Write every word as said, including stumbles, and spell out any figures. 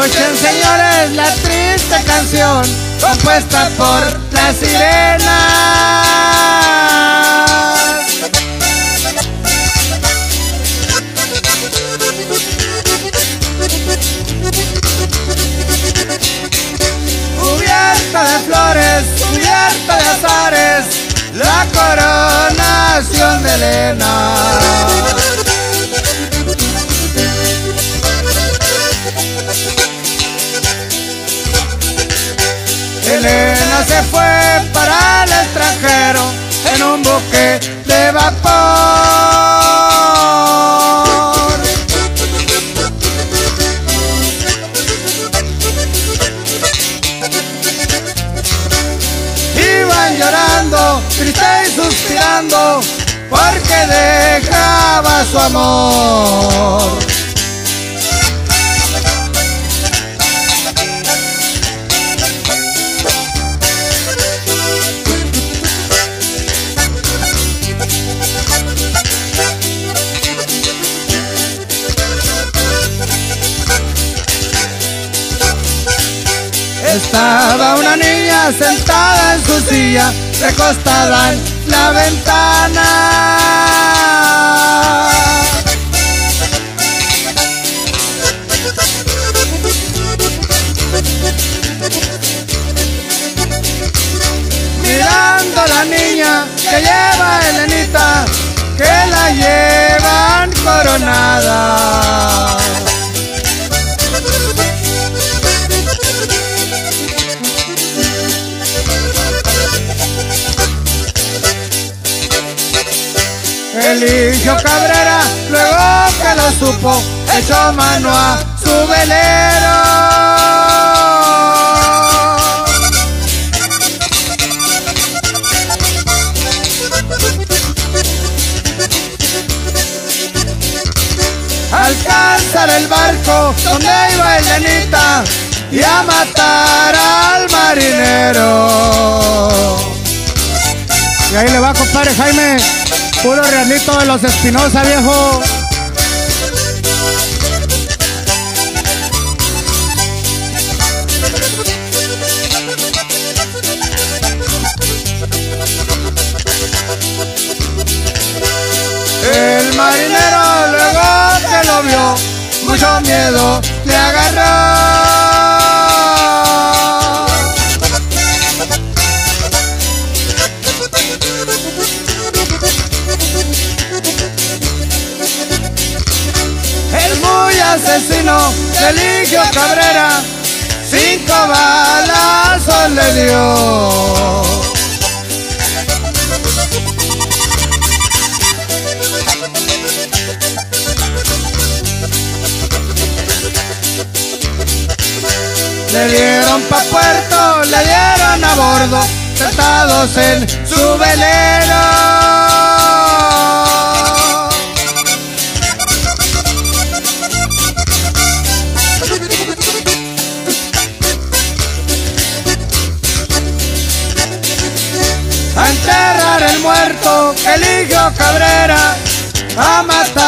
Escuchen, señores, la triste canción compuesta por las sirenas. Cubierta de flores, cubierta de azares, la coronación de Elena. Elena se fue para el extranjero en un buque de vapor. Iban llorando, triste y suspirando, porque dejaba su amor. Estaba una niña sentada en su silla, recostada en la ventana. Mirando a la niña que lleva a Elenita, que la llevan coronada. Elijo Cabrera, luego que lo supo, echó mano a su velero. Alcanzar el barco donde iba Elenita y a matar al marinero. Y ahí le va, compadre Jaime. Puro realito de los Espinosa, viejo. El marinero luego que lo vio, mucho miedo le agarró. Asesino Eligio Cabrera, cinco balazos le dio. Le dieron pa' puerto, le dieron a bordo, sentados en su velero. A enterrar el muerto, Eligio Cabrera, a matar